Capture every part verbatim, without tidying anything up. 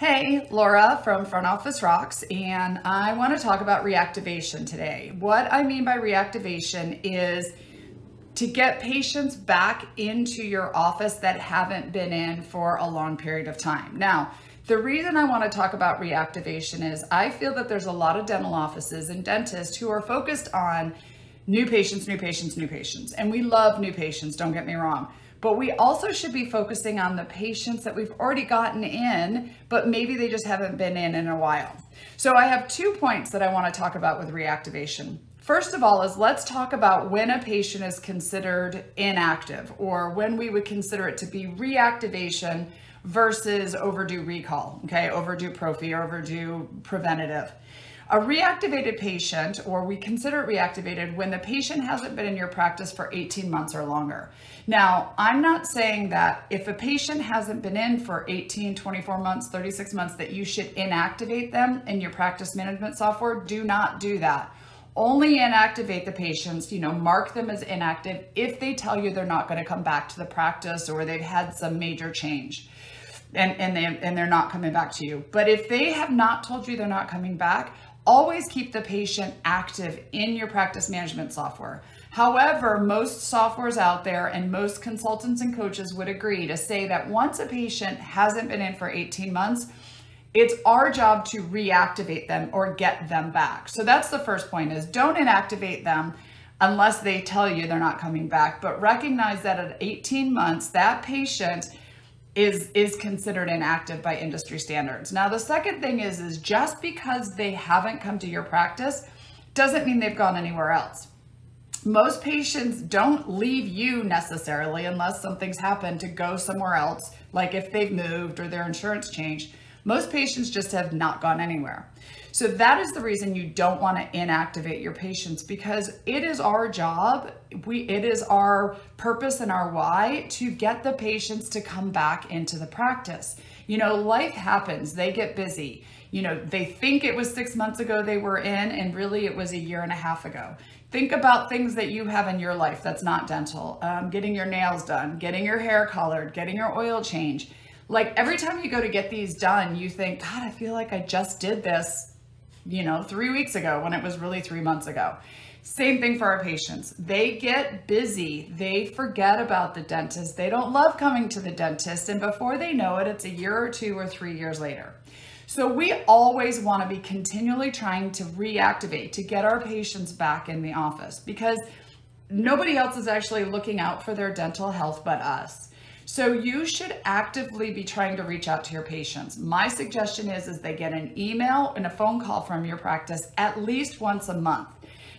Hey, Laura from Front Office Rocks, and I want to talk about reactivation today. What I mean by reactivation is to get patients back into your office that haven't been in for a long period of time. Now, the reason I want to talk about reactivation is I feel that there's a lot of dental offices and dentists who are focused on new patients, new patients, new patients. And we love new patients, don't get me wrong. But we also should be focusing on the patients that we've already gotten in, but maybe they just haven't been in in a while. So I have two points that I want to talk about with reactivation. First of all is let's talk about when a patient is considered inactive, or when we would consider it to be reactivation versus overdue recall, okay, overdue prophy, overdue preventative. A reactivated patient, or we consider it reactivated when the patient hasn't been in your practice for eighteen months or longer. Now, I'm not saying that if a patient hasn't been in for eighteen, twenty-four months, thirty-six months, that you should inactivate them in your practice management software. Do not do that. Only inactivate the patients, you know, mark them as inactive if they tell you they're not going to come back to the practice, or they've had some major change and, and, they, and they're not coming back to you. But if they have not told you they're not coming back, always keep the patient active in your practice management software. However, most softwares out there and most consultants and coaches would agree to say that once a patient hasn't been in for eighteen months, it's our job to reactivate them or get them back. So that's the first point, is don't inactivate them unless they tell you they're not coming back, but recognize that at eighteen months, that patient is is considered inactive by industry standards. Now, the second thing is, is just because they haven't come to your practice doesn't mean they've gone anywhere else. Most patients don't leave you necessarily unless something's happened to go somewhere else, like if they've moved or their insurance changed. Most patients just have not gone anywhere. So that is the reason you don't want to inactivate your patients, because it is our job, we, it is our purpose and our why to get the patients to come back into the practice. You know, life happens, they get busy. You know, they think it was six months ago they were in, and really it was a year and a half ago. Think about things that you have in your life that's not dental. Um, getting your nails done, getting your hair colored, getting your oil changed. Like every time you go to get these done, you think, God, I feel like I just did this, you know, three weeks ago when it was really three months ago. Same thing for our patients. They get busy. They forget about the dentist. They don't love coming to the dentist. And before they know it, it's a year or two or three years later. So we always want to be continually trying to reactivate, to get our patients back in the office, because nobody else is actually looking out for their dental health but us. So you should actively be trying to reach out to your patients. My suggestion is, is they get an email and a phone call from your practice at least once a month.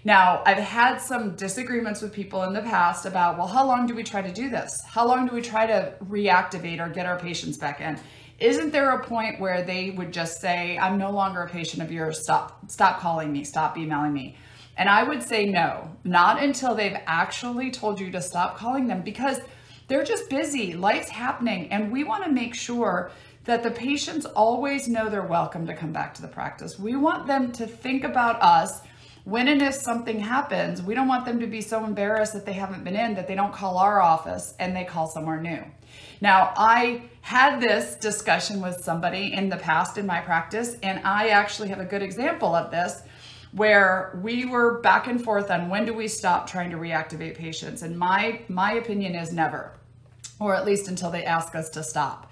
Now, I've had some disagreements with people in the past about, well, how long do we try to do this? How long do we try to reactivate or get our patients back in? Isn't there a point where they would just say, I'm no longer a patient of yours, stop, stop calling me, stop emailing me? And I would say no, not until they've actually told you to stop calling them, because they're just busy, life's happening, and we want to make sure that the patients always know they're welcome to come back to the practice. We want them to think about us when and if something happens. We don't want them to be so embarrassed that they haven't been in that they don't call our office and they call somewhere new. Now, I had this discussion with somebody in the past in my practice, and I actually have a good example of this, where we were back and forth on when do we stop trying to reactivate patients. And my, my opinion is never, or at least until they ask us to stop.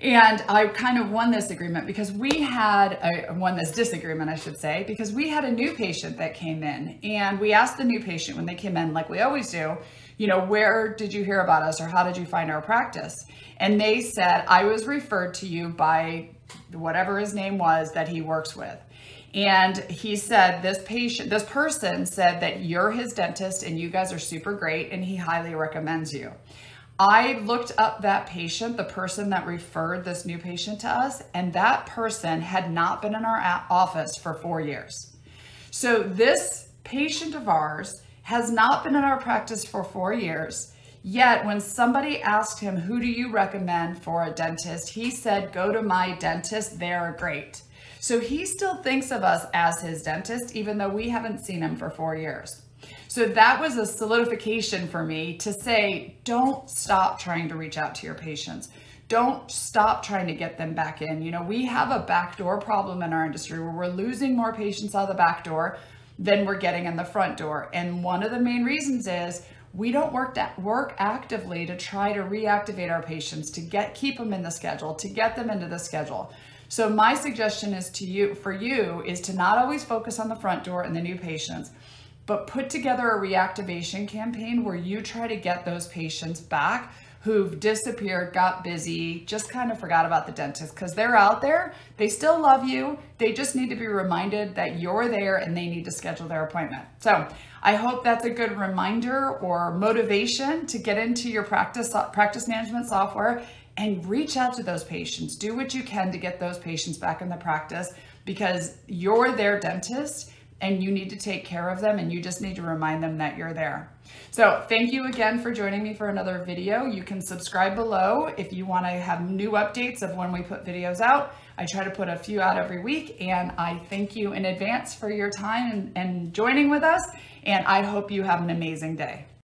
And I kind of won this agreement because we had, I won this disagreement, I should say, because we had a new patient that came in, and we asked the new patient when they came in, like we always do, you know, where did you hear about us, or how did you find our practice? And they said, I was referred to you by whatever his name was that he works with. And he said, this patient, this person said that you're his dentist and you guys are super great, and he highly recommends you. I looked up that patient, the person that referred this new patient to us, and that person had not been in our office for four years. So this patient of ours has not been in our practice for four years, yet when somebody asked him, who do you recommend for a dentist? He said, go to my dentist, they're great. So he still thinks of us as his dentist, even though we haven't seen him for four years. So that was a solidification for me to say, don't stop trying to reach out to your patients. don't stop trying to get them back in. You know, we have a backdoor problem in our industry where we're losing more patients out of the back door than we're getting in the front door. And one of the main reasons is we don't work that work actively to try to reactivate our patients, to get keep them in the schedule, to get them into the schedule. So my suggestion is to you for you is to not always focus on the front door and the new patients, but put together a reactivation campaign where you try to get those patients back who've disappeared, got busy, just kind of forgot about the dentist, because they're out there, they still love you, they just need to be reminded that you're there and they need to schedule their appointment. So I hope that's a good reminder or motivation to get into your practice, practice management software and reach out to those patients. Do what you can to get those patients back in the practice, because you're their dentist and you need to take care of them, and you just need to remind them that you're there. So thank you again for joining me for another video. You can subscribe below if you want to have new updates of when we put videos out. I try to put a few out every week, and I thank you in advance for your time and, and joining with us, and I hope you have an amazing day.